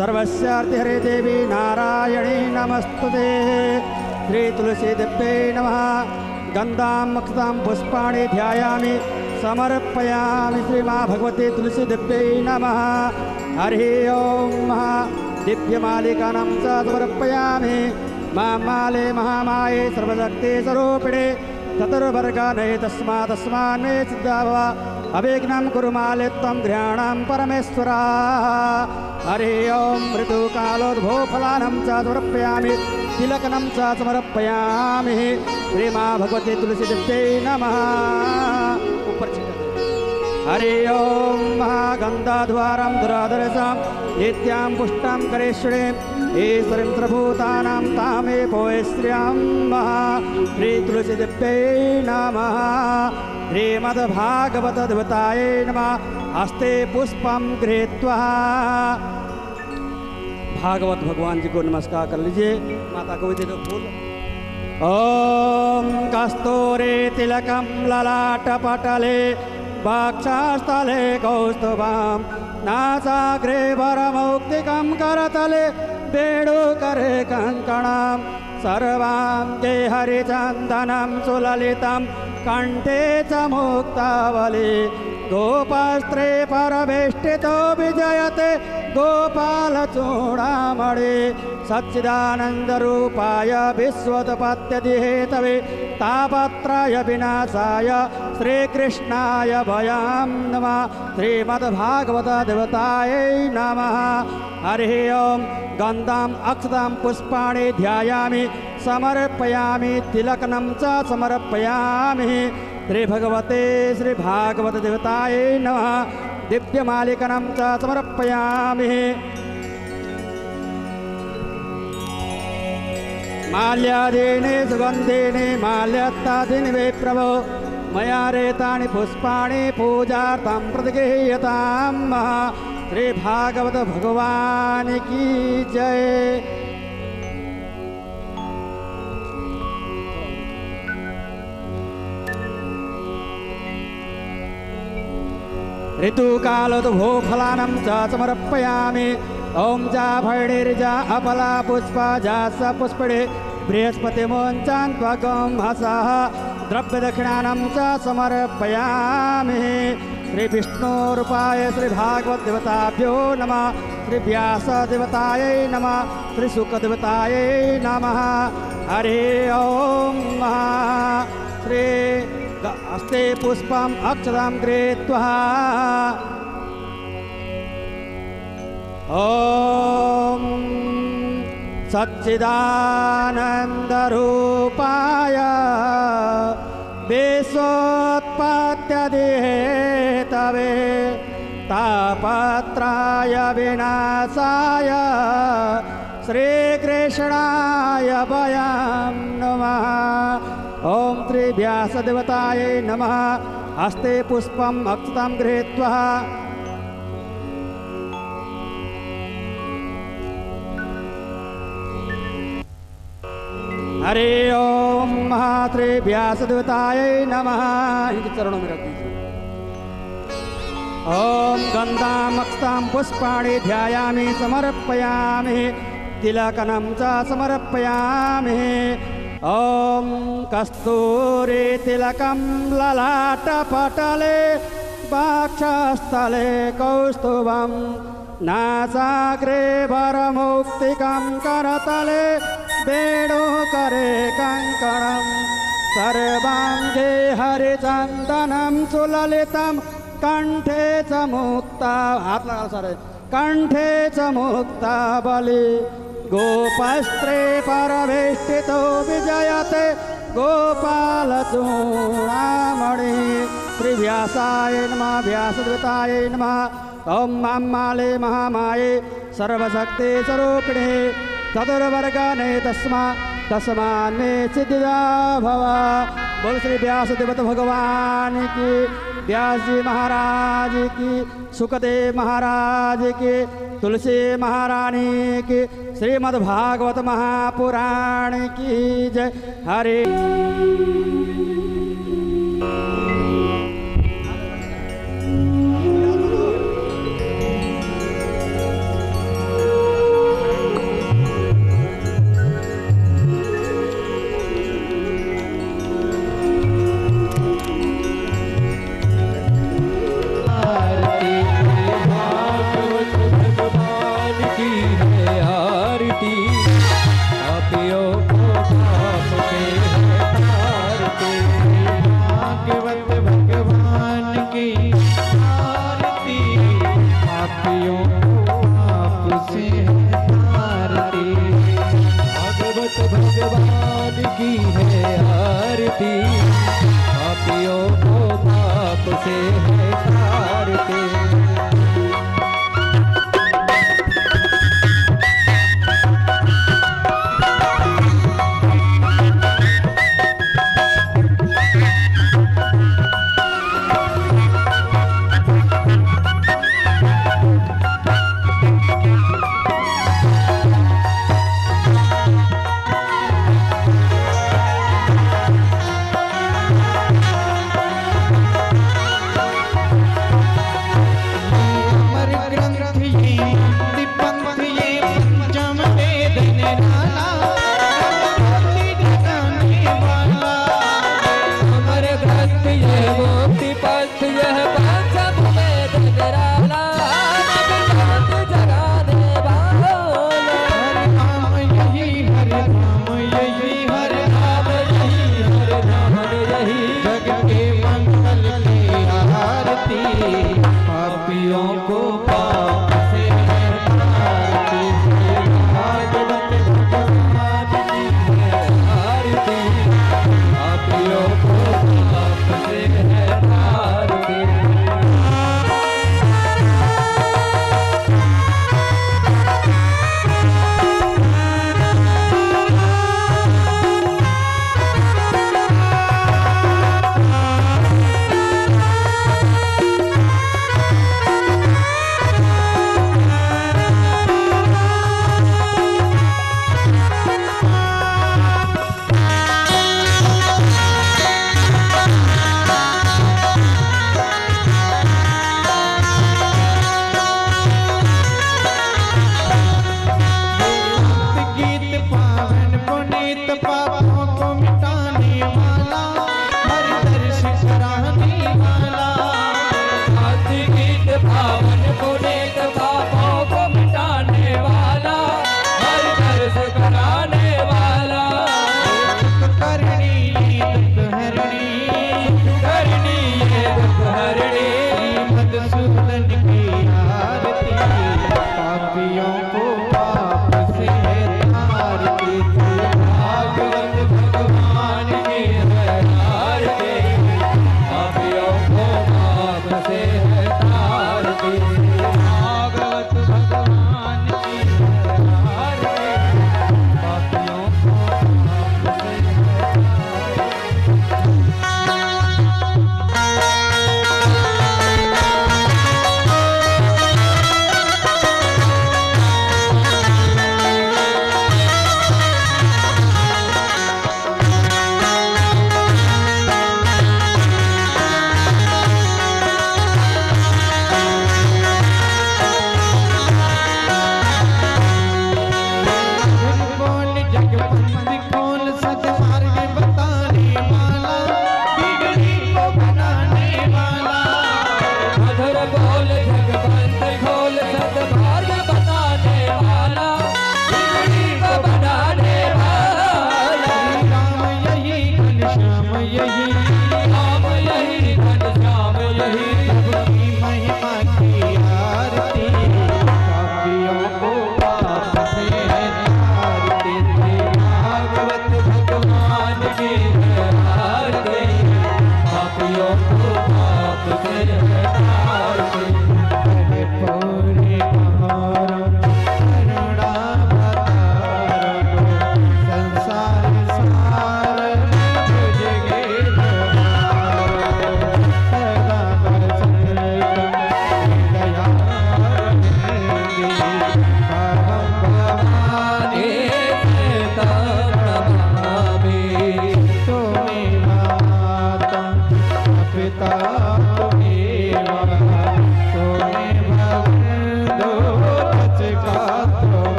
सर्वस्यार्तिहरे देवी नारायणी नमस्तुते। श्री तुलसी दिव्ये नमः। गंधां मक्षतां पुष्पाणि ध्यायामि समर्पयामि। श्री मां भगवती तुलसी दिव्ये नमः। हरि ओम महा दिव्यमालिकानां समर्पयामि। मां माले महामाये सर्वशक्ति स्वरूपिणे चतुर्वर्गनये तस्मा तस्मान्मे सिद्धा भव अवेग्नं कुरु माले त्वं गृहाणां परमेश्वरा। हरि ओम ऋतुकालोद्भवफलानां च समर्पयामि। तिलकनं च समर्पयामि। श्री मां भगवती तुलसी दिव्ये नमः। हरि ओम महागंधाद्वारं दुराधरसां नित्यां पुष्टां करेश्वरे ईश्वरीं सर्वभूतानां तामे पोयस्त्र्यां महा। श्री तुलसी दिव्ये नमः। श्रीमद्भागवत कथायै नमः। हस्ते पुष्पं गृहीत्वा भागवत भगवान जी को नमस्कार कर लीजिए। माता को भी दे दो फूल। ओम कस्तूरी तिलकम ललाटपटले वक्षस्थले कौस्तुभं नासाग्रे वरमौक्तिकं करतले वेणुकरे कङ्कणं सर्वाङ्गे हरिचन्दनं सुललितं कंठे च मुक्तावली गोपस्त्रे परवेष्टितो विजयते गोपालचूडामणि सच्चिदानन्दरूपाय विश्वोत्पत्त्यदिहेतवे तापत्रय विनाशाय श्रीकृष्णाय भयां नमः। श्रीमद्भागवत देवतायै नमः। हरिः ओं गन्धां अक्षतां पुष्पाणि ध्यायामि समर्पयामि। तिलकनं च समर्पयामि। श्री भगवते श्री भागवत देवतायै नमः। दिव्यमालिकनं च समर्पयामि। माल्यादीनि सुगन्धीनि माल्यात्तादीनि वे प्रभो मया रेतानि पुष्पाणि पूजार्थं प्रतिगृह्यतां महा। श्री भागवत भगवान की जय। ऋतुकालोद्भवफलानां च समर्पयामि। ओं जा भैर्जा अपला पुष्पा जा सपुष्पे बृहस्पतिमोञ्चान्त्वगंहसः द्रव्यदक्षिणानां च समर्पयामि। श्रीविष्णुरूपाय श्रीभागवतदेवताभ्यो नमः। श्रीव्यासदेवतायै नमः। श्रीशुकदेवतायै नमः। हरि ओं श्री हस्ते पुष्पं अक्षतां गृहीत्वा ओम सच्चिदानन्दरूपाय विश्वोत्पत्त्यदिहेतवे तापत्राय विनाशाय श्रीकृष्णाय वयं नमः। ओम श्री व्यासदेवतायै नमः। हस्ते पुष्पं अक्षतां गृहीत्वा हरि ओम श्री व्यासदेवतायै नमः। इनके चरणों में रख दीजिए। ओम गन्धां अक्षतां पुष्पाणि ध्यायामि समर्पयामि। तिलकनं च समर्पयामि। ओम कस्तूरी तिलकं ललाटपटले वक्षस्थले कौस्तुभं नासाग्रे वरमौक्तिकं करतले वेणुकरे कङ्कणं सर्वाङ्गे हरिचन्दनं सुललितं कंठे च मुक्ता कंठे च मुक्तावली गोपस्त्रे परवेष्टितो विजयते गोपालचूडामणि। श्रीव्यासाय नमः। व्यासदेवताय नमः। ॐ मां माले महामाये सर्वशक्ति स्वरूपिणे चतुर्वर्गनये तस्मान्मे सिद्धा भव। बोल श्री व्यासदेवता भगवान की। व्यास जी महाराज की। सुखदेव महाराज की। तुलसी महारानी की। श्रीमद्भागवत महापुराण की जय। हरे की है आरती, पापियों को पाप से है तारती।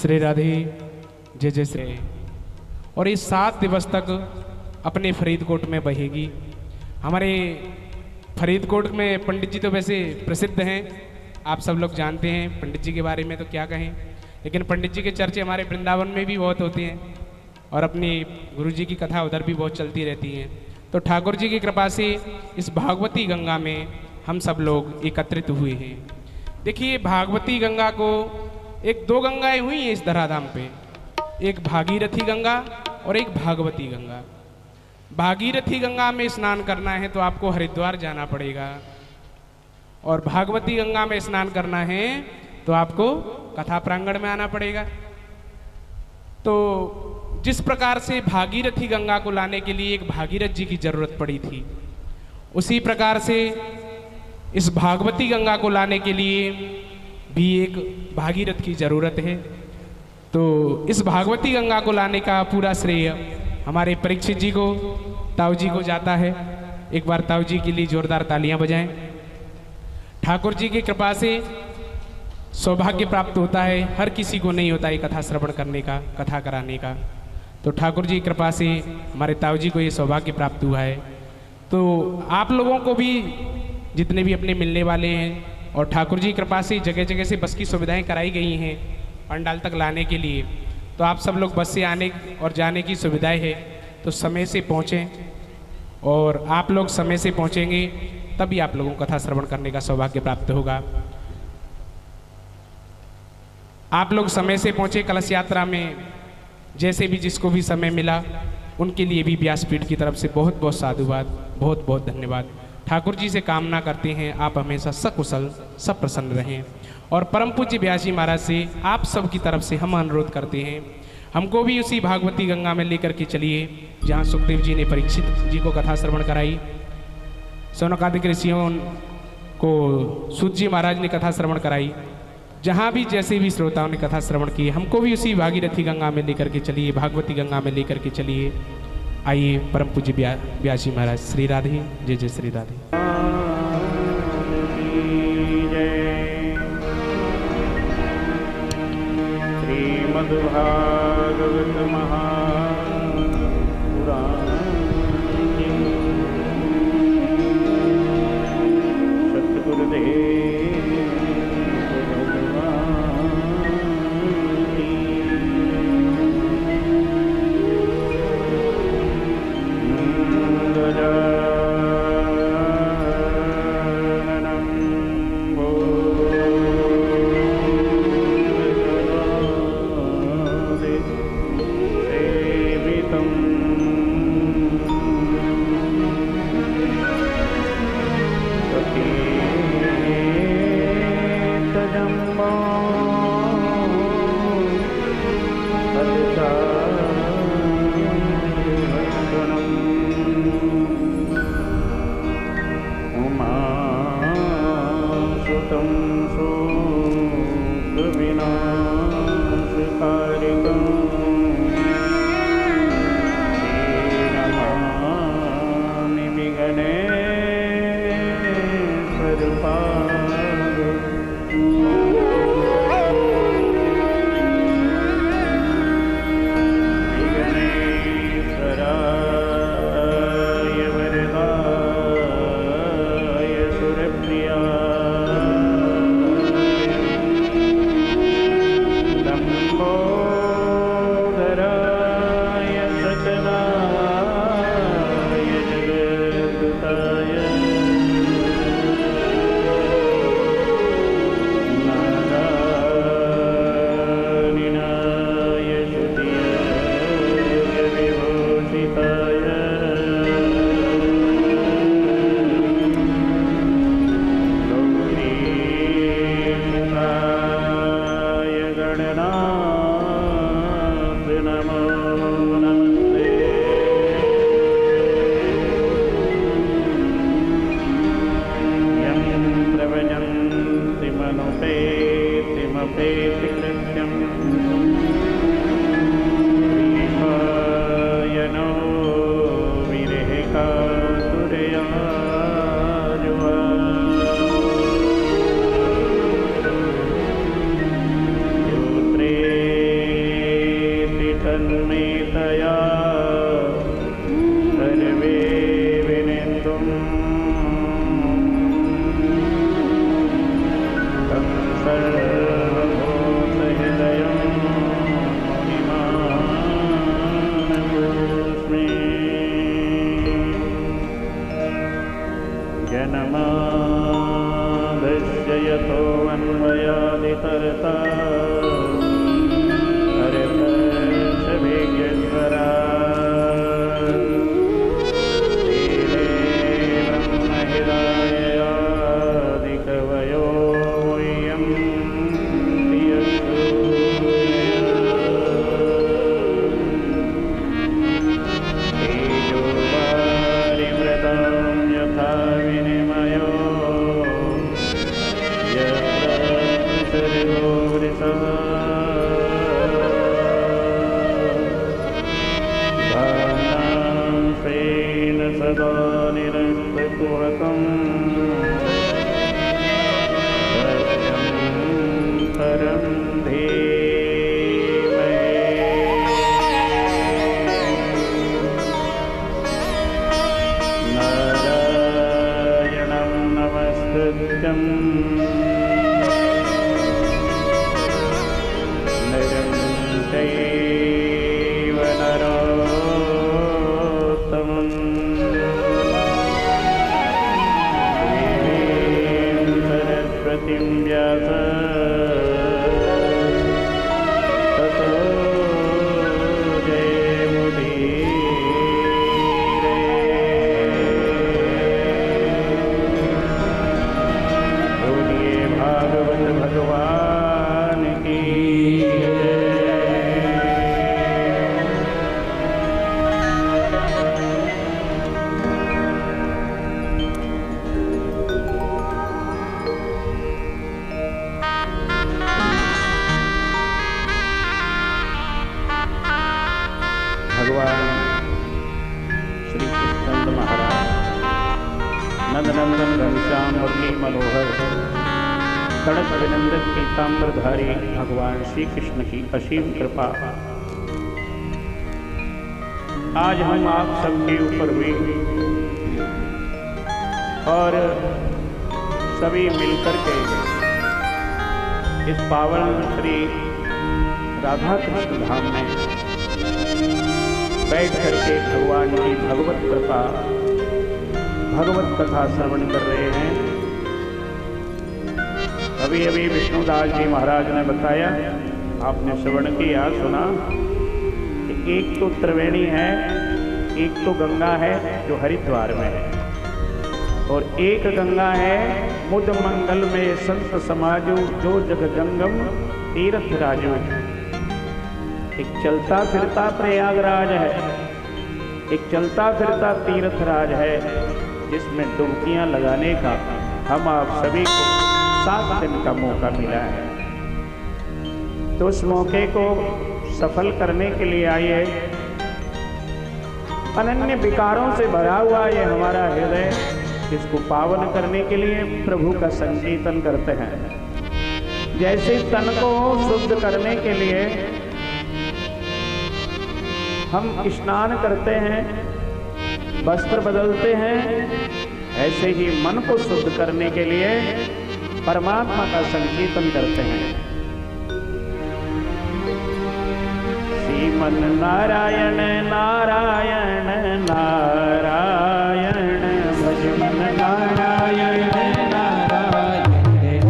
श्री राधे जय जय श्री। और ये 7 दिवस तक अपने फरीदकोट में बहेगी। हमारे फरीदकोट में पंडित जी तो वैसे प्रसिद्ध हैं, आप सब लोग जानते हैं पंडित जी के बारे में, तो क्या कहें। लेकिन पंडित जी के चर्चे हमारे वृंदावन में भी बहुत होते हैं और अपनी गुरु जी की कथा उधर भी बहुत चलती रहती है। तो ठाकुर जी की कृपा से इस भागवती गंगा में हम सब लोग एकत्रित हुए हैं। देखिए, भागवती गंगा को एक दो गंगाएं हुई हैं इस धराधाम पे, एक भागीरथी गंगा और एक भागवती गंगा। भागीरथी गंगा में स्नान करना है तो आपको हरिद्वार जाना पड़ेगा और भागवती गंगा में स्नान करना है तो आपको कथा प्रांगण में आना पड़ेगा। तो जिस प्रकार से भागीरथी गंगा को लाने के लिए एक भागीरथ जी की जरूरत पड़ी थी, उसी प्रकार से इस भागवती गंगा को लाने के लिए भी एक भागीरथ की जरूरत है। तो इस भागवती गंगा को लाने का पूरा श्रेय हमारे परीक्षित जी को, ताऊ जी को जाता है। एक बार ताऊ जी के लिए जोरदार तालियां बजाएं। ठाकुर जी की कृपा से सौभाग्य प्राप्त होता है, हर किसी को नहीं होता ये कथा श्रवण करने का, कथा कराने का। तो ठाकुर जी की कृपा से हमारे ताऊ जी को ये सौभाग्य प्राप्त हुआ है। तो आप लोगों को भी जितने भी अपने मिलने वाले हैं, और ठाकुर जी की कृपा से जगह जगह से बस की सुविधाएं कराई गई हैं पंडाल तक लाने के लिए। तो आप सब लोग बस से आने और जाने की सुविधाएं है, तो समय से पहुँचें, और आप लोग समय से पहुँचेंगे तभी आप लोगों को कथा श्रवण करने का सौभाग्य प्राप्त होगा। आप लोग समय से पहुँचे कलश यात्रा में, जैसे भी जिसको भी समय मिला उनके लिए भी व्यासपीठ की तरफ से बहुत बहुत साधुवाद, बहुत बहुत धन्यवाद। ठाकुर जी से कामना करते हैं आप हमेशा सकुशल सब प्रसन्न रहें, और परम पूज्य व्यास जी महाराज से आप सब की तरफ से हम अनुरोध करते हैं, हमको भी उसी भागवती गंगा में लेकर के चलिए जहाँ सुखदेव जी ने परीक्षित जी को कथा श्रवण कराई, सौनकादिक ऋषियों को सूत जी महाराज ने कथा श्रवण कराई, जहाँ भी जैसे भी श्रोताओं ने कथा श्रवण की, हमको भी उसी भागीरथी गंगा में लेकर के चलिए, भागवती गंगा में लेकर के चलिए। आइए परम पूज्य व्यास जी महाराज। श्री राधे, जय जय श्री राधे। श्रीमद्भागवत महापुराण सतगुरुदेव यतो अन्वयादितरता कृपा। आज हम आप सबके ऊपर हुई और सभी मिलकर के इस पावन श्री राधा कृष्ण धाम में बैठ करके भगवान की भगवत कृपा भगवत कथा श्रवण कर रहे हैं। अभी अभी विष्णुदास जी महाराज ने बताया, आपने श्रवण किया, सुना कि एक तो त्रिवेणी है, एक तो गंगा है जो हरिद्वार में है, और एक गंगा है मुद मंगल में संत समाजो जो जग जंगम तीर्थ राजो। एक चलता फिरता प्रयागराज है, एक चलता फिरता तीर्थ राज है जिसमें डुबकियां लगाने का हम आप सभी को 7 दिन का मौका मिला है। तो उस मौके को सफल करने के लिए आइए। अनन्य विकारों से भरा हुआ ये हमारा हृदय, इसको पावन करने के लिए प्रभु का संकीर्तन करते हैं। जैसे तन को शुद्ध करने के लिए हम स्नान करते हैं, वस्त्र बदलते हैं, ऐसे ही मन को शुद्ध करने के लिए परमात्मा का संकीर्तन करते हैं। मन नारायण नारायण नारायण भज मन नारायण नारायण नारायण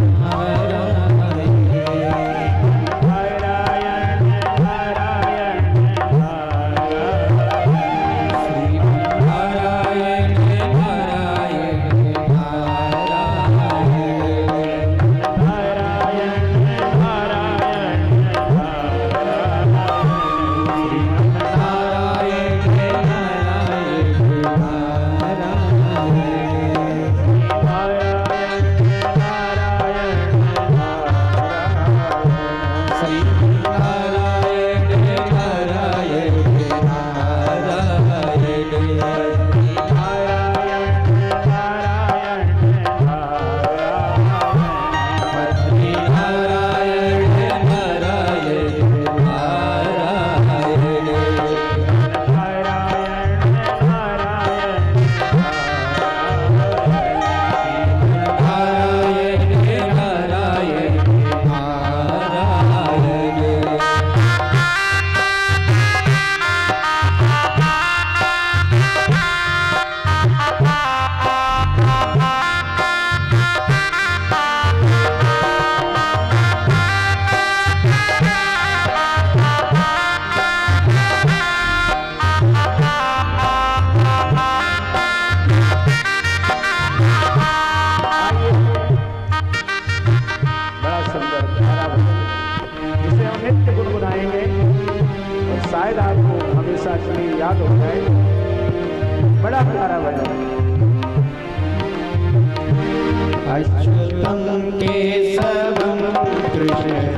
नारायण नारायण नारायण नारायण शायद आपको हमेशा के लिए याद हो जाए। बड़ा प्यारा भजन अच्युतम केशवम कृष्ण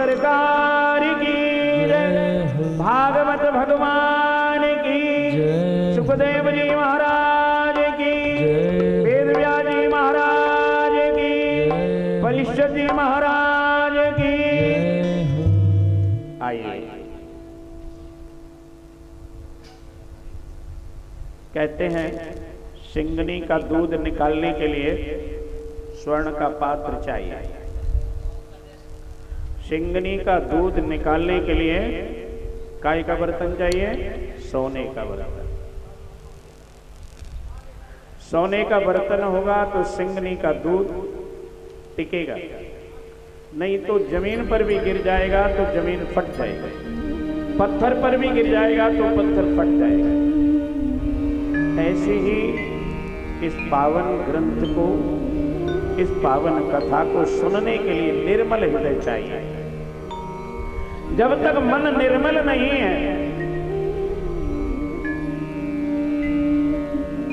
सरकार की जय, भागवत भगवान की, सुखदेव जी महाराज की, वेद व्यास जी महाराज की, परिषद जी महाराज की। आइए, कहते हैं सिंगनी का दूध निकालने के लिए स्वर्ण का पात्र चाहिए। सिंगनी का दूध निकालने के लिए काय का बर्तन चाहिए? सोने का बर्तन। सोने का बर्तन होगा तो सिंगनी का दूध टिकेगा, नहीं तो जमीन पर भी गिर जाएगा तो जमीन फट जाएगी, पत्थर पर भी गिर जाएगा तो पत्थर फट जाएगा। ऐसे ही इस पावन ग्रंथ को, इस पावन कथा को सुनने के लिए निर्मल हृदय चाहिए। जब तक मन निर्मल नहीं है,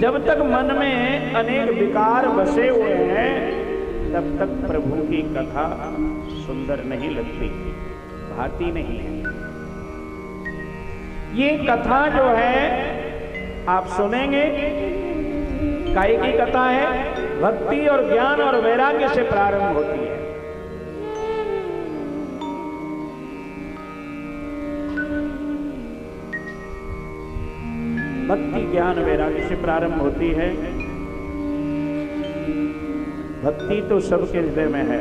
जब तक मन में अनेक विकार बसे हुए हैं, तब तक प्रभु की कथा सुंदर नहीं लगती, भाती नहीं है। ये कथा जो है आप सुनेंगे, काय की कथा है? भक्ति और ज्ञान और वैराग्य से प्रारंभ होती है। भक्ति ज्ञान वैराग्य से प्रारंभ होती है। भक्ति तो सबके हृदय में है,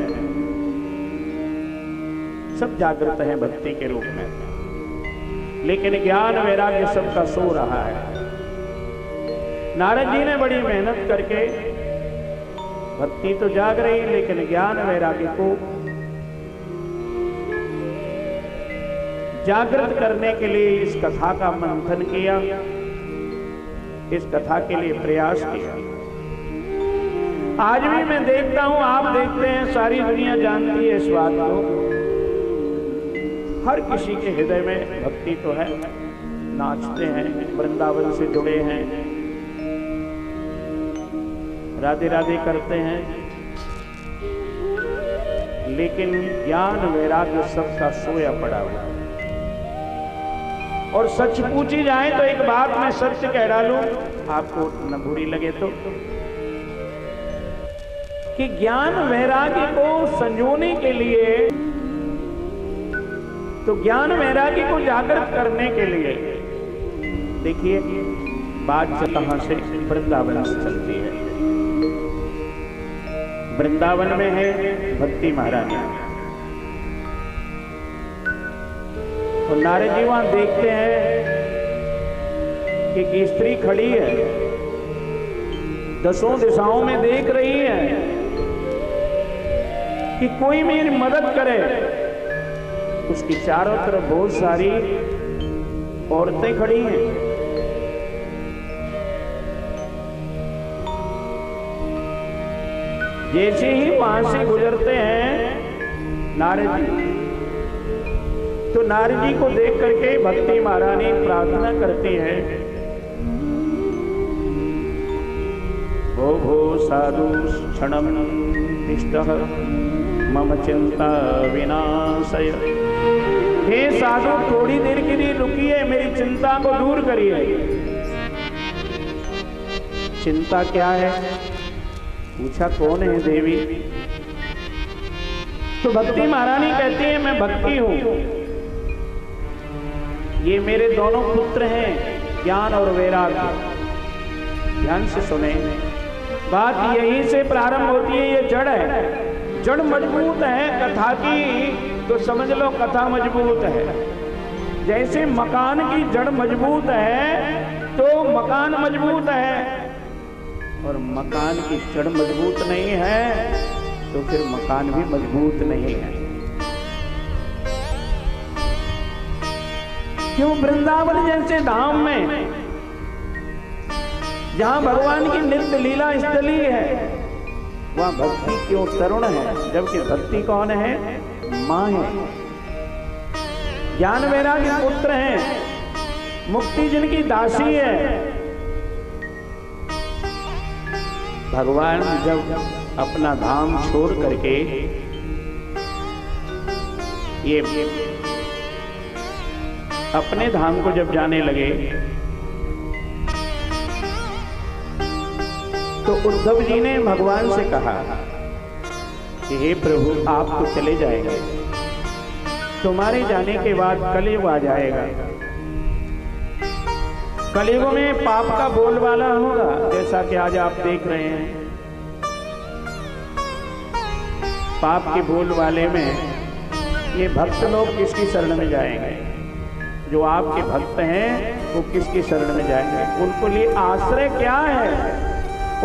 सब जागृत है भक्ति के रूप में, लेकिन ज्ञान वैराग्य सबका सो रहा है। नारद जी ने बड़ी मेहनत करके, भक्ति तो जाग रही लेकिन ज्ञान वैराग्य को जागृत करने के लिए इस कथा का मंथन किया, इस कथा के लिए प्रयास किया। आज भी मैं देखता हूं, आप देखते हैं, सारी दुनिया जानती है इस बात को, हर किसी के हृदय में भक्ति तो है। नाचते हैं, वृंदावन से जुड़े हैं, राधे राधे करते हैं, लेकिन ज्ञान वैराग्य सबका सोया पड़ा हुआ। और सच पूछी जाए तो एक बात मैं सत्य कह डालूं, आपको न बुरी लगे तो, कि ज्ञान वैराग्य को संजोने के लिए, तो ज्ञान वैराग्य को जागृत करने के लिए, देखिए बात कहां से, वृंदावन से चलती है। वृंदावन में है भक्ति महारानी, तो नारद जी वहां देखते हैं कि एक स्त्री खड़ी है, दसों दिशाओं में देख रही है कि कोई मेरी मदद करे। उसकी चारों तरफ बहुत सारी औरतें खड़ी हैं, जैसे ही वहां से गुजरते हैं नारद जी, तो नारद जी को देख करके भक्ति महारानी प्रार्थना करती है, भो भो साधु क्षणम तिष्ठ मम चिंता विनाशय। हे साधु, थोड़ी देर के लिए रुकिए, मेरी चिंता को दूर करिए। चिंता क्या है पूछा, कौन है देवी? तो भक्ति महारानी कहती है, मैं भक्ति हूं, ये मेरे दोनों पुत्र हैं ज्ञान और वैराग्य। ध्यान से सुने, बात यहीं से प्रारंभ होती है। ये जड़ है, जड़ मजबूत है कथा की, तो समझ लो कथा मजबूत है। जैसे मकान की जड़ मजबूत है तो मकान मजबूत है, और मकान की जड़ मजबूत नहीं है तो फिर मकान भी मजबूत नहीं है। क्यों? वृंदावन जैसे धाम में, जहां भगवान की नित्य लीला स्थली है, वहां भक्ति क्यों तरुण है? जबकि भक्ति कौन है? मां है। ज्ञान वैराग्य पुत्र है, मुक्ति जिनकी दासी है। भगवान जब अपना धाम छोड़ करके ये अपने धाम को जब जाने लगे तो उद्धव जी ने भगवान से कहा कि हे प्रभु, आप तो चले जाएंगे, तुम्हारे जाने के बाद कलयुग आ जाएगा। कलयुग में पाप का बोलबाला होगा, जैसा कि आज आप देख रहे हैं। पाप के बोलबाले में ये भक्त लोग किसकी शरण में जाएंगे? जो आपके भक्त हैं वो किसकी शरण में जाएंगे? उनके लिए आश्रय क्या है?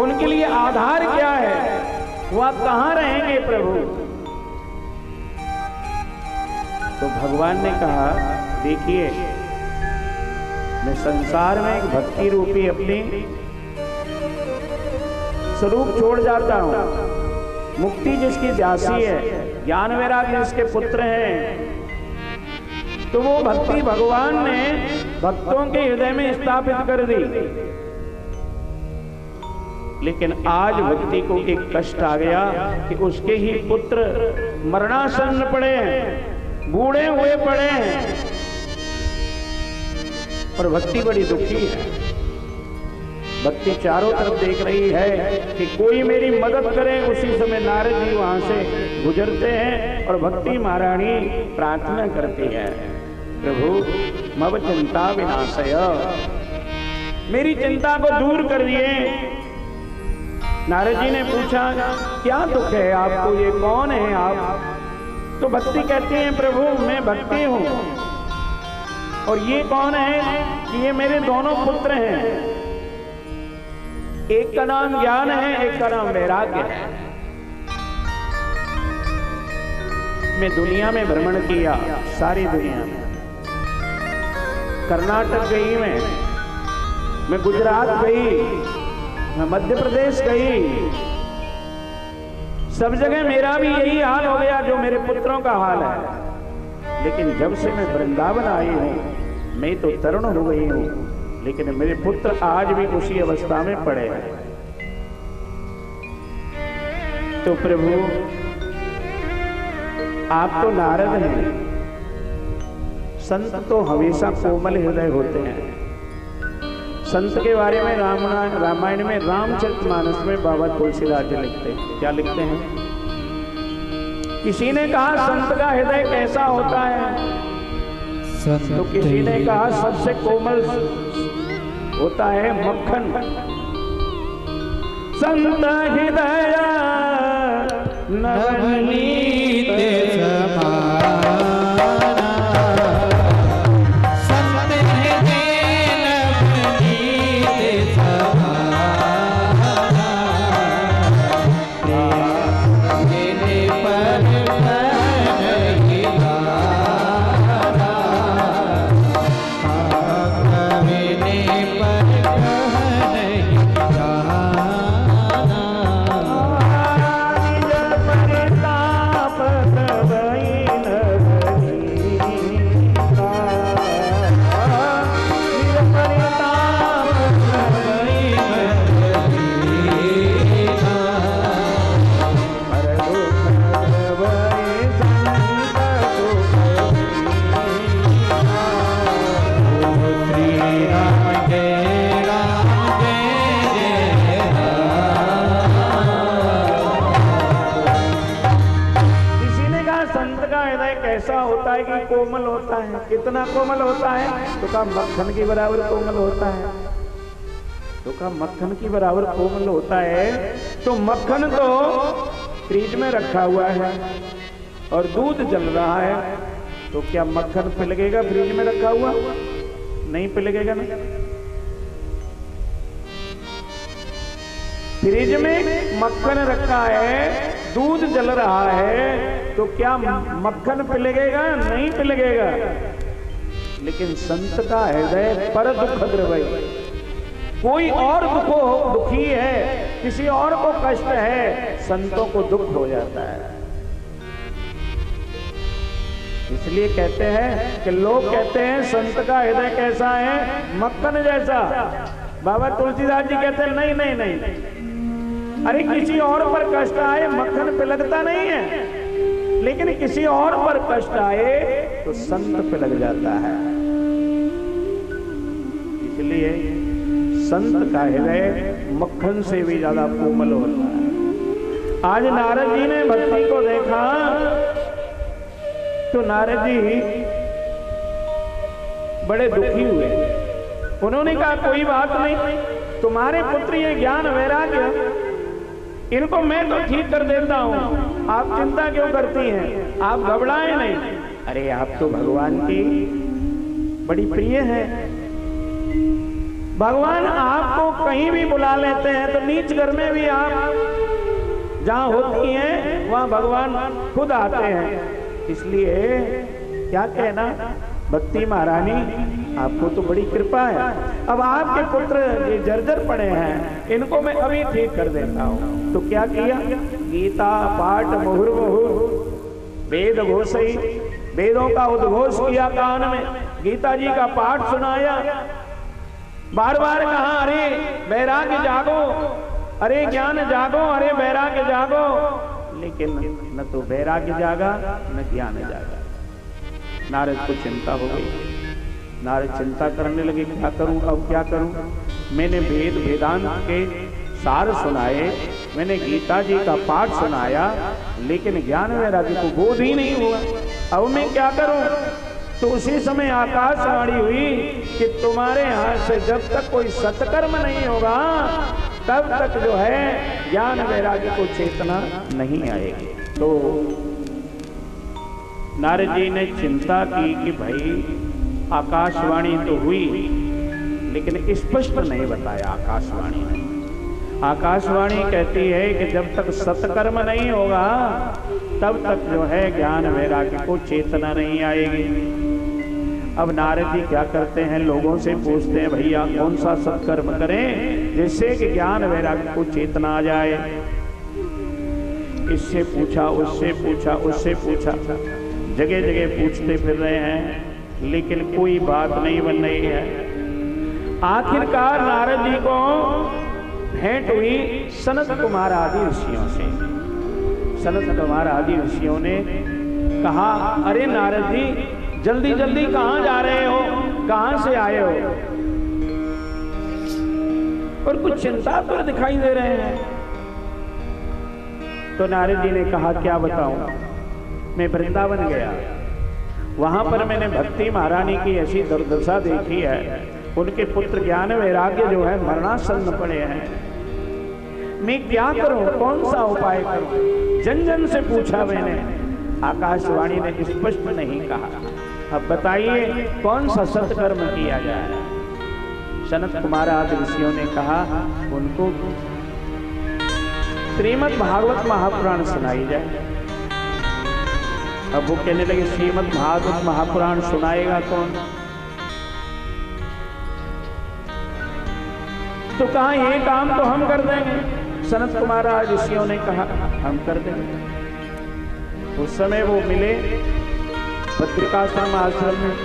उनके लिए आधार क्या है? वह कहां रहेंगे प्रभु? तो भगवान ने कहा, देखिए, मैं संसार में एक भक्ति रूपी अपनी स्वरूप छोड़ जाता हूं। मुक्ति जिसकी जासी है, ज्ञान वैराग्य जिसके पुत्र हैं, तो वो भक्ति भगवान ने भक्तों के हृदय में स्थापित कर दी। लेकिन आज भक्ति को एक कष्ट आ गया कि उसके ही पुत्र मरणासन्न पड़े, बूढ़े हुए पड़े, और भक्ति बड़ी दुखी है। भक्ति चारों तरफ देख रही है कि कोई मेरी मदद करे। उसी समय नारद जी वहां से गुजरते हैं और भक्ति महारानी प्रार्थना करती है, प्रभु मम चिंता विनाशय, मेरी चिंता को दूर कर दिए। नारद जी ने पूछा, क्या दुख है आपको, ये कौन है आप? तो भक्ति कहती है, प्रभु मैं भक्ति हूं, और ये कौन है कि ये मेरे दोनों पुत्र हैं। एक का नाम ज्ञान है, एक का नाम वैराग्य है। मैं दुनिया में भ्रमण किया, सारी दुनिया में, कर्नाटक गई, मैं गुजरात गई, मैं मध्य प्रदेश गई, सब जगह मेरा भी यही हाल हो गया जो मेरे पुत्रों का हाल है। लेकिन जब से मैं वृंदावन आई हूं, मैं तो तरुण हो गई हूं, लेकिन मेरे पुत्र आज भी उसी अवस्था में पड़े हैं। तो प्रभु आप तो नारद हैं, संत तो हमेशा कोमल हृदय होते हैं। संत के बारे में रामायण में, रामचरितमानस में बाबा तुलसीदास जी लिखते हैं। क्या लिखते हैं? किसी ने कहा संत का हृदय कैसा होता है, तो किसी ने कहा सबसे कोमल होता है मक्खन। संत हृदय नवनीत समान, कोमल होता है। कितना कोमल होता है? तो कहा मक्खन के बराबर कोमल होता है। तो कहा मक्खन के बराबर कोमल होता है, तो मक्खन तो फ्रिज में रखा हुआ है और दूध जल रहा है, तो क्या मक्खन पिघलेगा फ्रिज में रखा हुआ? नहीं पिघलेगा ना। फ्रिज में मक्खन रखा है, दूध जल रहा है, तो क्या मक्खन पिघलेगा? नहीं पिघलेगा। लेकिन संत का हृदय पर दुखद्र भाई, कोई और दुखो दुखी है, किसी और को कष्ट है, संतों को दुख हो जाता है। इसलिए कहते हैं कि लोग कहते हैं संत का हृदय कैसा है, मक्खन जैसा। बाबा तुलसीदास जी कहते हैं नहीं नहीं नहीं, अरे किसी और पर कष्ट आए मक्खन पिघलता नहीं है। लेकिन किसी और पर कष्ट आए तो संत पे लग जाता है। इसलिए संत का हृदय मक्खन से भी ज्यादा कोमल होता है। आज नारद जी ने भक्ति को देखा तो नारद जी बड़े दुखी हुए। उन्होंने कहा कोई बात नहीं, तुम्हारे पुत्र ये ज्ञान वैराग्य इनको मैं तो ठीक कर देता हूँ, आप चिंता क्यों करती हैं, आप घबराएं नहीं। अरे आप तो भगवान की बड़ी प्रिय हैं, भगवान आपको कहीं भी बुला लेते हैं, तो नीच घर में भी आप जहाँ होती हैं वहाँ भगवान खुद आते हैं। इसलिए क्या कहना भक्ति महारानी, आपको तो बड़ी कृपा है। अब आपके पुत्र ये जर्जर पड़े हैं, इनको मैं अभी ठीक कर देता हूँ। तो क्या किया, गीता पाठ मुहुर्मुहु वेद घोषई, वेदों का उद्घोष किया कान में, गीता जी का पाठ सुनाया, बार बार कहा अरे वैराग्य जागो, अरे ज्ञान जागो, अरे वैराग्य जागो। लेकिन न तो वैराग्य जागा न ज्ञान जागा। नारद को चिंता हो गई। नारद चिंता करने लगे क्या करूं, अब क्या करूं, मैंने वेद वेदांत के सार सुनाए, मैंने गीता जी का पाठ सुनाया, लेकिन ज्ञान वैराग्य को बोध ही नहीं हुआ, अब मैं क्या करूं। तो उसी समय आकाशवाणी हुई कि तुम्हारे हाथ से जब तक कोई सत्कर्म नहीं होगा तब तक जो है ज्ञान वैराग्य को चेतना नहीं आएगी। तो नारद जी ने चिंता की कि भाई आकाशवाणी तो हुई लेकिन स्पष्ट नहीं बताया। आकाशवाणी ने आकाशवाणी कहती है कि जब तक सत्कर्म नहीं होगा तब तक जो है ज्ञान वैराग्य को चेतना नहीं आएगी। अब नारद जी क्या करते हैं, लोगों से पूछते हैं भैया कौन सा सत्कर्म करें जिससे कि ज्ञान वैराग्य को चेतना आ जाए। इससे पूछा, उससे पूछा, उससे पूछा, जगह जगह पूछते फिर रहे हैं लेकिन कोई बात नहीं बन रही है। आखिरकार नारद जी को भेंट हुई सनत कुमार आदि ऋषियों से। सनत कुमार आदि ऋषियों ने कहा अरे नारद जी जल्दी जल्दी कहाँ जा रहे हो, कहाँ से आए हो, और कुछ चिंता पर दिखाई दे रहे हैं। तो नारद जी ने कहा क्या बताऊं, मैं वृंदावन गया, वहां पर मैंने भक्ति महारानी की ऐसी दुर्दशा देखी है, उनके पुत्र ज्ञान वैराग्य जो है मरणासन्न पड़े हैं, मैं क्या करूं, कौन सा उपाय करूं। जन जन से पूछा मैंने, आकाशवाणी ने स्पष्ट नहीं कहा। अब बताइए कौन सा सत्कर्म किया जाए। सनत कुमार आदि ऋषियों ने कहा उनको श्रीमद् भागवत महापुराण सुनाई जाए। अब वो कहने लगे श्रीमद् भागवत महापुराण सुनाएगा कौन। तो कहा ये काम तो हम कर देंगे। सनत कुमार आदि ऋषियों ने कहा हम कर देंगे। उस समय वो मिले बद्रिकाश्रम आश्रम में।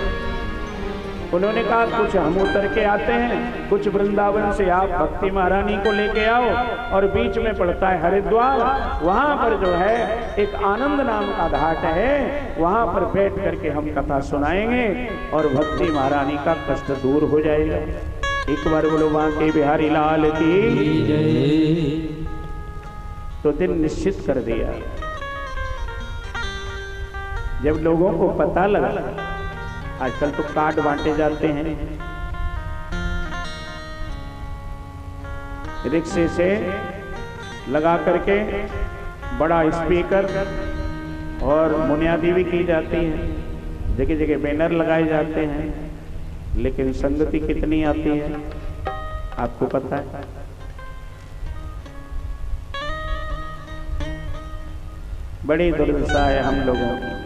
उन्होंने कहा कुछ हम उतर के आते हैं, कुछ वृंदावन से आप भक्ति महारानी को लेके आओ, और बीच में पड़ता है हरिद्वार, वहां पर जो है एक आनंद नाम का घाट है, वहां पर बैठ करके हम कथा सुनाएंगे और भक्ति महारानी का कष्ट दूर हो जाएगा। एक बार बोलो बांके बिहारी लाल की जय। तो दिन निश्चित कर दिया। जब लोगों को पता लगा, आजकल तो कार्ड बांटे जाते हैं, रिक्शे से लगा करके बड़ा स्पीकर और मुनियादी भी की जाती है, जगह जगह बैनर लगाए जाते हैं, लेकिन संगति कितनी आती है आपको पता है। बड़ी दुर्दशा है हम लोगों की।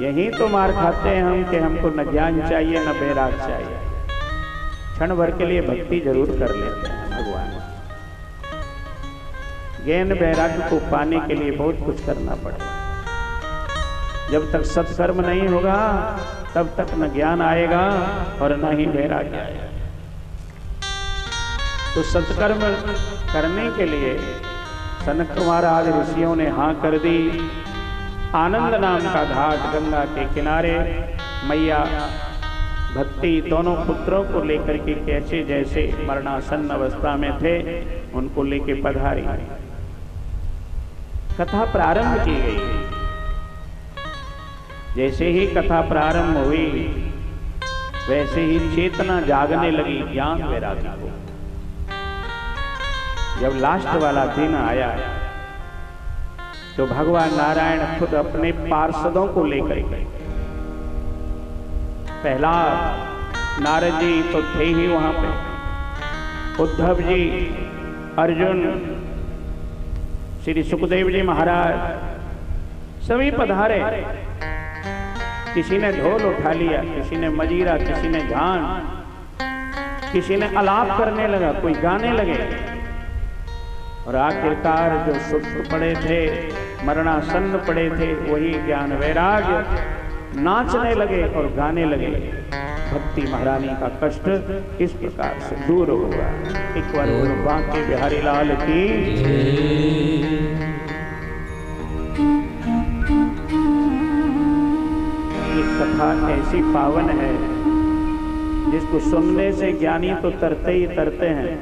यही तो मार खाते हैं हम कि हमको न ज्ञान चाहिए न वैराग चाहिए, क्षण भर के लिए भक्ति जरूर कर लेते हैं भगवान। ज्ञान वैराग्य को पाने के लिए बहुत कुछ करना पड़ेगा। जब तक सत्कर्म नहीं होगा तब तक न ज्ञान आएगा और न ही वैराग्य आएगा। तो सत्कर्म करने के लिए सनक महाराज ऋषियों ने हाँ कर दी। आनंद नाम का घाट गंगा के किनारे मैया भक्ति दोनों पुत्रों को लेकर के कैसे जैसे मरणासन अवस्था में थे उनको लेके पधारी। कथा प्रारंभ की गई। जैसे ही कथा प्रारंभ हुई वैसे ही चेतना जागने लगी ज्ञान वैराग्य को। जब लास्ट वाला दिन आया तो भगवान नारायण खुद अपने पार्षदों को लेकर गए। पहला नारद जी तो थे ही वहां पे, उद्धव जी, अर्जुन, श्री सुखदेव जी महाराज सभी पधारे। किसी ने ढोल उठा लिया, किसी ने मजीरा, किसी ने झांझ, किसी ने आलाप करने लगा, कोई गाने लगे। और आखिरकार जो सुप्त पड़े थे, मरणासन्न पड़े थे, वही ज्ञान वैराग्य नाचने लगे और गाने लगे। भक्ति महारानी का कष्ट इस प्रकार से दूर होगा। एक बार बांके बिहारी लाल की। ये कथा ऐसी पावन है जिसको सुनने से ज्ञानी तो तरते ही तरते हैं,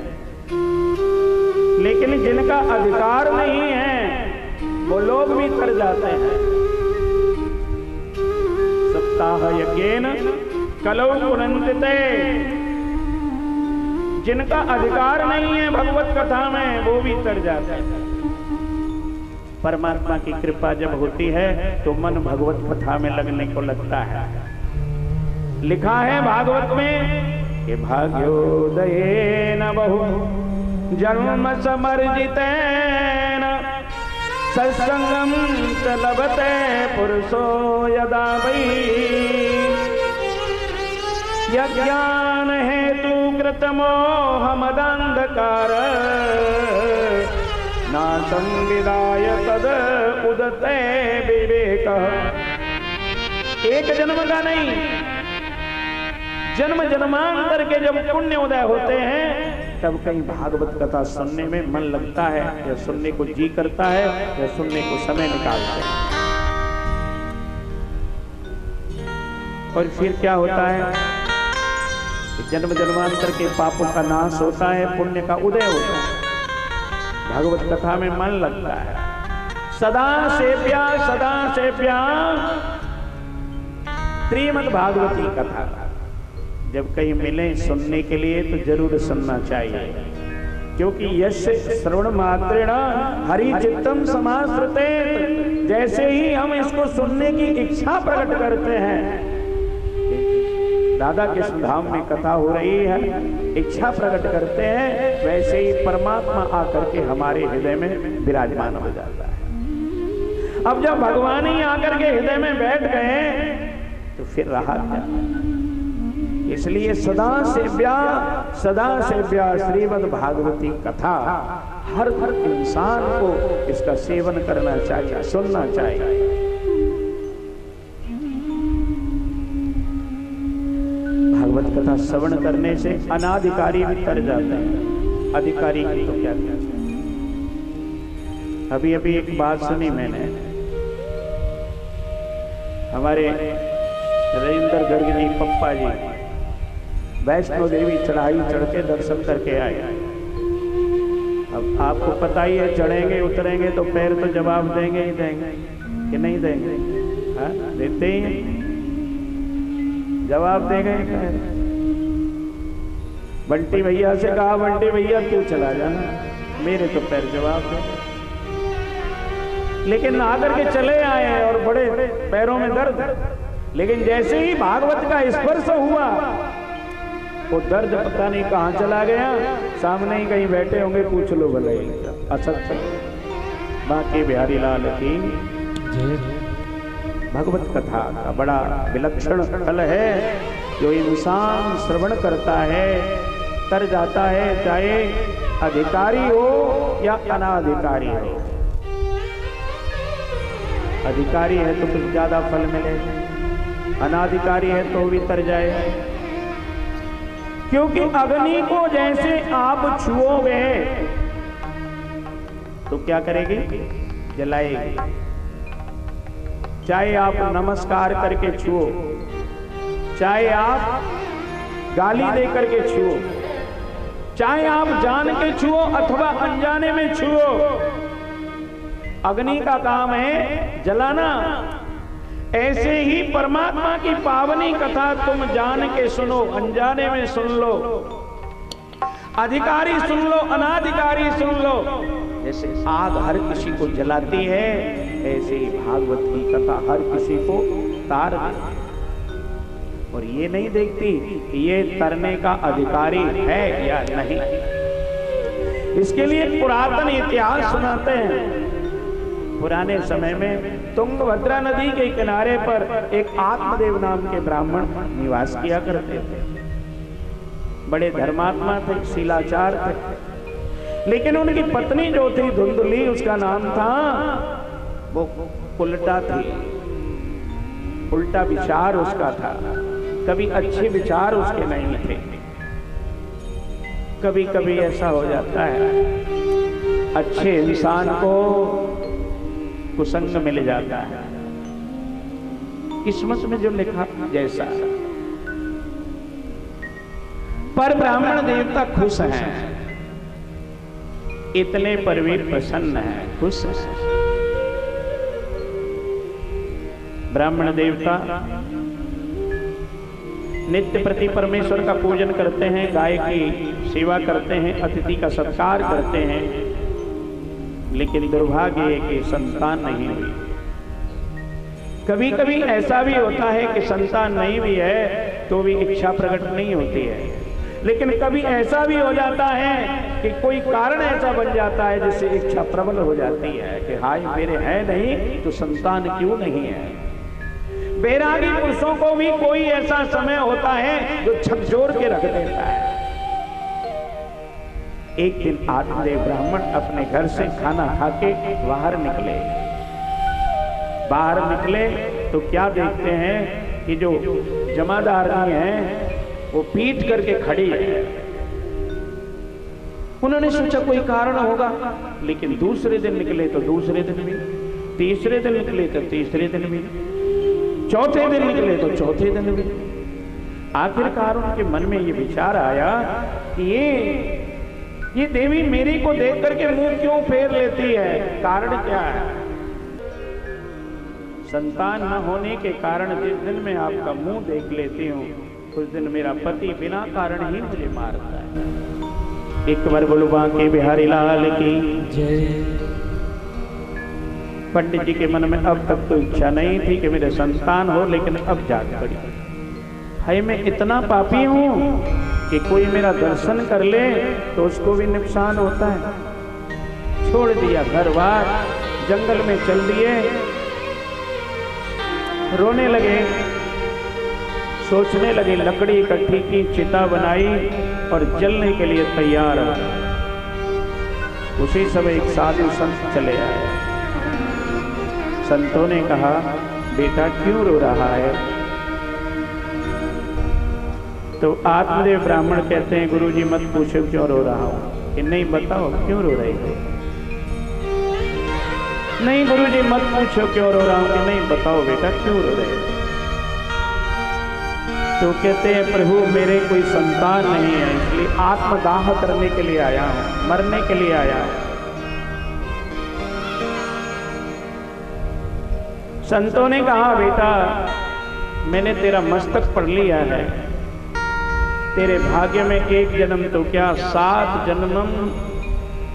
लेकिन जिनका अधिकार नहीं है वो लोग भी तर जाते हैं। यज्ञेन कलौ पुनंदिते, जिनका अधिकार नहीं है भगवत कथा में वो भी तर जाता है। परमात्मा की कृपा जब होती है तो मन भगवत कथा में लगने को लगता है। लिखा है भागवत में कि भाग्योदयेन बहु जन्म समर्जितेन सत्संगम चलबते पुरुषो यदा वै यज्ञान हेतु कृतमोह मदांधकार नाशं विदाय तद उदते विवेक। एक जन्म का नहीं, जन्म जन्मांतर के जब पुण्य उदय होते हैं तब कहीं भागवत कथा सुनने में मन लगता है, या सुनने को जी करता है, या सुनने को समय निकालते हैं। और फिर क्या होता है? जन्म जन्मांतर के पापों का नाश होता है, पुण्य का उदय होता है, भागवत कथा में मन लगता है। सदा सेव्या, सदा सेव्या श्रीमद् भागवती कथा। जब कहीं मिले सुनने के लिए तो जरूर सुनना चाहिए, क्योंकि यश श्रवण मात्रेण हरि चित्तम समाश्रुते। जैसे ही हम इसको सुनने की इच्छा प्रकट करते हैं, दादा के धाम में कथा हो रही है, इच्छा प्रकट करते हैं, वैसे ही परमात्मा आकर के हमारे हृदय में विराजमान हो जाता है। अब जब भगवान ही आकर के हृदय में बैठ गए तो फिर राहत है। इसलिए सदा सेव्या श्रीमद् भागवती कथा हर हर इंसान को इसका सेवन करना चाहिए, सुनना चाहिए। भागवत कथा श्रवण करने से अनाधिकारी भी तर जाते हैं, अधिकारी की तो क्या कहते हैं। अभी अभी एक बात सुनी मैंने, हमारे रविंद्र गर्ग जी पप्पा जी वैष्णो देवी चढ़ाई चढ़ के दर्शन करके आए। अब आपको पता ही है, चढ़ेंगे उतरेंगे तो पैर तो जवाब देंगे ही देंगे कि नहीं देंगे? हाँ, देते ही जवाब देंगे। बंटी भैया से कहा, बंटी भैया क्यों चला जाना, मेरे तो पैर जवाब देंगे। लेकिन आकर के चले आए और बड़े पैरों में दर्द, लेकिन जैसे ही भागवत का स्पर्श हुआ वो दर्द पता नहीं कहां चला गया। सामने ही कहीं बैठे होंगे, पूछ लो भले। असत बांके बिहारी लाल की। भगवत कथा का बड़ा विलक्षण फल है, जो इंसान श्रवण करता है तर जाता है, चाहे अधिकारी हो या अनाधिकारी हो। अधिकारी है तो कुछ ज्यादा फल मिले, अनाधिकारी है तो भी तर जाए। क्योंकि अग्नि को जैसे आप छुओगे तो क्या करेगी? जलाएगी। चाहे आप नमस्कार करके छुओ, चाहे आप गाली दे करके छुओ, चाहे आप जान के छुओ अथवा अनजाने में छुओ, अग्नि का काम है जलाना। ऐसे ही परमात्मा की पावनी कथा तुम जान के सुनो, अनजाने में सुन लो, अधिकारी सुन लो, अनाधिकारी सुन लो। जैसे आग हर किसी को जलाती है, ऐसे ही भागवत की कथा हर किसी को तार देती। और ये नहीं देखती कि ये तरने का अधिकारी है या नहीं। इसके लिए पुरातन इतिहास सुनाते हैं। पुराने समय में तुंगभद्रा नदी के किनारे पर एक आत्मदेव नाम के ब्राह्मण निवास किया करते थे। बड़े धर्मात्मा थे, शिलाचार थे, लेकिन उनकी पत्नी जो थी धुंधली, उसका नाम था, वो उल्टा थी। उल्टा विचार उसका था, कभी अच्छे विचार उसके नहीं थे। कभी कभी ऐसा हो जाता है, अच्छे इंसान को कुसंग मिल जाता है। किस्मत में जो लिखा जैसा। पर ब्राह्मण देवता खुश हैं, इतने पर भी प्रसन्न हैं, खुश हैं। ब्राह्मण देवता नित्य प्रति परमेश्वर का पूजन करते हैं, गाय की सेवा करते हैं, अतिथि का सत्कार करते हैं, लेकिन दुर्भाग्य की संतान नहीं हुई। कभी कभी ऐसा भी होता है कि संतान नहीं भी है तो भी इच्छा प्रकट नहीं होती है, लेकिन कभी ऐसा भी हो जाता है कि कोई कारण ऐसा बन जाता है जिससे इच्छा प्रबल हो जाती है कि हाय मेरे है नहीं तो संतान क्यों नहीं है। बैरागी पुरुषों को भी कोई ऐसा समय होता है जो झकझोर के रख देता है। एक दिन आत्मदेव ब्राह्मण अपने घर से खाना खाके बाहर निकले। बाहर निकले तो क्या देखते हैं कि जो जमादारनी है वो पीट करके खड़ी है। उन्होंने सोचा कोई कारण होगा, लेकिन दूसरे दिन निकले तो दूसरे दिन भी, तीसरे दिन निकले तो तीसरे दिन भी, चौथे दिन निकले तो चौथे दिन भी। आखिरकार उनके मन में ये विचार आया कि ये देवी मेरी को देख करके मुंह क्यों फेर लेती है, कारण क्या है? संतान न होने के कारण जिस दिन मैं आपका मुंह देख लेती हूँ, उस दिन मेरा पति बिना कारण ही मुझे मारता है। एक बार बोलो बांके बिहारी लाल की जय। पंडित जी के मन में अब तक तो इच्छा नहीं थी कि मेरे संतान हो, लेकिन अब जाग पड़ी, हाय मैं इतना पापी हूँ कि कोई मेरा दर्शन कर ले तो उसको भी नुकसान होता है। छोड़ दिया घर बार, जंगल में चल दिए, रोने लगे, सोचने लगे। लकड़ी इकट्ठी की, चिता बनाई और जलने के लिए तैयार हो। उसी समय एक साधु संत चले आए। संतों ने कहा बेटा क्यों रो रहा है? तो आत्मदेव ब्राह्मण कहते हैं गुरुजी मत पूछो क्यों रो रहा हूं। कि नहीं बताओ क्यों रो रहे हो? नहीं गुरुजी मत पूछो क्यों रो रहा हूं। कि नहीं बताओ बेटा क्यों रो रहे हो? तो कहते हैं प्रभु मेरे कोई संतान नहीं है, इसलिए आत्मदाह करने के लिए आया हूं, मरने के लिए आया हूं। संतों ने कहा बेटा मैंने तेरा मस्तक पढ़ लिया है, तेरे भाग्य में एक जन्म तो क्या 7 जन्म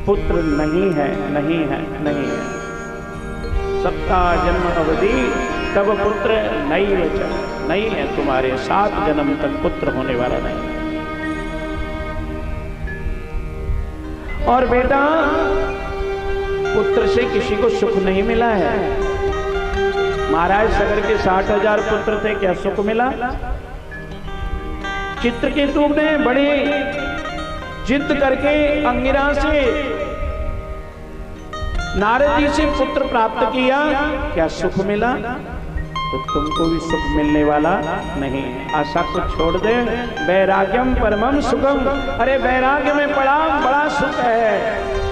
पुत्र नहीं है, नहीं है, नहीं है। 17 जन्म अवधि तब पुत्र नहीं बचा, नहीं है तुम्हारे, 7 जन्म तक पुत्र होने वाला नहीं है। और बेटा पुत्र से किसी को सुख नहीं मिला है। महाराज सगर के 60,000 पुत्र थे, क्या सुख मिला? चित्रकेतु ने बड़े जिद करके अंगिरा से नारद जी से पुत्र प्राप्त किया, क्या सुख मिला? तो तुमको भी सुख मिलने वाला नहीं। आशा को छोड़ दे, वैराग्यम परमम सुखम, अरे वैराग्य में बड़ा सुख है।